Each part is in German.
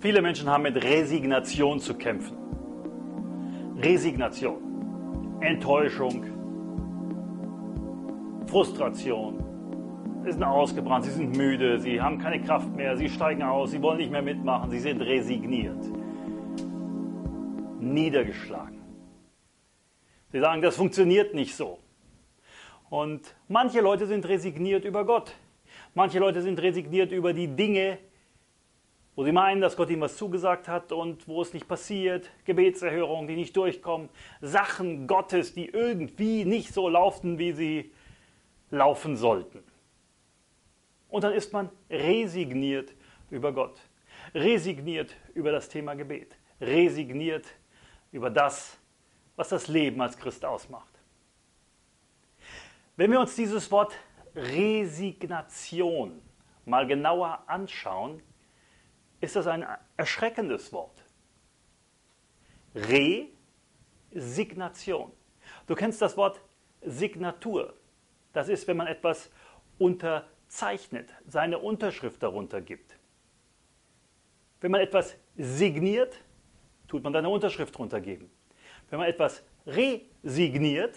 Viele Menschen haben mit Resignation zu kämpfen. Resignation, Enttäuschung, Frustration. Sie sind ausgebrannt, sie sind müde, sie haben keine Kraft mehr, sie steigen aus, sie wollen nicht mehr mitmachen, sie sind resigniert. Niedergeschlagen. Sie sagen, das funktioniert nicht so. Und manche Leute sind resigniert über Gott. Manche Leute sind resigniert über die Dinge, wo sie meinen, dass Gott ihnen was zugesagt hat und wo es nicht passiert, Gebetserhörungen, die nicht durchkommen, Sachen Gottes, die irgendwie nicht so laufen, wie sie laufen sollten. Und dann ist man resigniert über Gott, resigniert über das Thema Gebet, resigniert über das, was das Leben als Christ ausmacht. Wenn wir uns dieses Wort Resignation mal genauer anschauen, ist das ein erschreckendes Wort. Resignation. Du kennst das Wort Signatur. Das ist, wenn man etwas unterzeichnet, seine Unterschrift darunter gibt. Wenn man etwas signiert, tut man seine Unterschrift darunter geben. Wenn man etwas resigniert,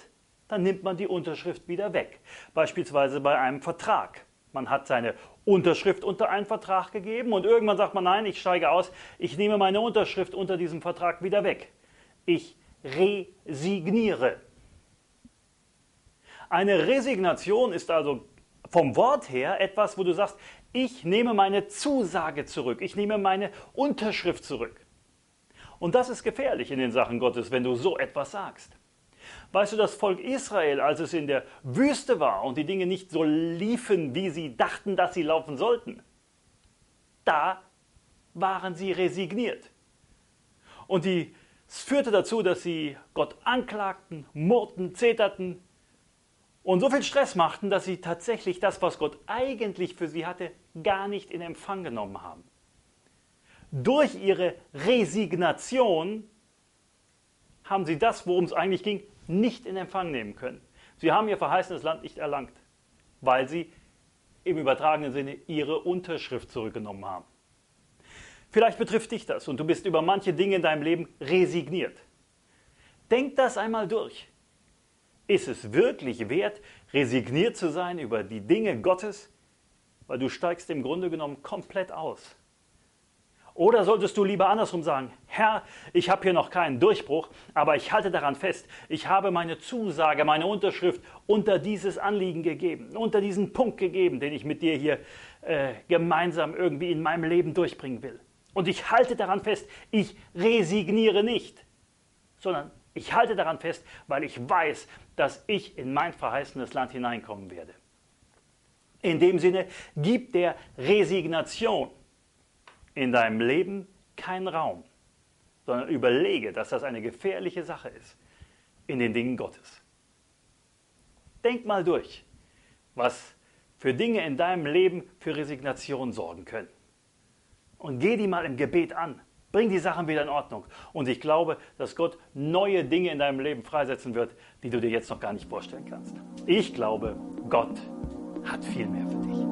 dann nimmt man die Unterschrift wieder weg. Beispielsweise bei einem Vertrag. Man hat seine Unterschrift unter einen Vertrag gegeben und irgendwann sagt man, nein, ich steige aus, ich nehme meine Unterschrift unter diesem Vertrag wieder weg. Ich resigniere. Eine Resignation ist also vom Wort her etwas, wo du sagst, ich nehme meine Zusage zurück, ich nehme meine Unterschrift zurück. Und das ist gefährlich in den Sachen Gottes, wenn du so etwas sagst. Weißt du, das Volk Israel, als es in der Wüste war und die Dinge nicht so liefen, wie sie dachten, dass sie laufen sollten, da waren sie resigniert. Und es führte dazu, dass sie Gott anklagten, murrten, zeterten und so viel Stress machten, dass sie tatsächlich das, was Gott eigentlich für sie hatte, gar nicht in Empfang genommen haben. Durch ihre Resignation haben sie das, worum es eigentlich ging, nicht in Empfang nehmen können. Sie haben ihr verheißenes Land nicht erlangt, weil sie im übertragenen Sinne ihre Unterschrift zurückgenommen haben. Vielleicht betrifft dich das und du bist über manche Dinge in deinem Leben resigniert. Denk das einmal durch. Ist es wirklich wert, resigniert zu sein über die Dinge Gottes, weil du steigst im Grunde genommen komplett aus? Oder solltest du lieber andersrum sagen, Herr, ich habe hier noch keinen Durchbruch, aber ich halte daran fest, ich habe meine Zusage, meine Unterschrift unter dieses Anliegen gegeben, unter diesen Punkt gegeben, den ich mit dir hier gemeinsam irgendwie in meinem Leben durchbringen will. Und ich halte daran fest, ich resigniere nicht, sondern ich halte daran fest, weil ich weiß, dass ich in mein verheißenes Land hineinkommen werde. In dem Sinne, gib der Resignation in deinem Leben kein Raum, sondern überlege, dass das eine gefährliche Sache ist in den Dingen Gottes. Denk mal durch, was für Dinge in deinem Leben für Resignation sorgen können. Und geh die mal im Gebet an. Bring die Sachen wieder in Ordnung. Und ich glaube, dass Gott neue Dinge in deinem Leben freisetzen wird, die du dir jetzt noch gar nicht vorstellen kannst. Ich glaube, Gott hat viel mehr für dich.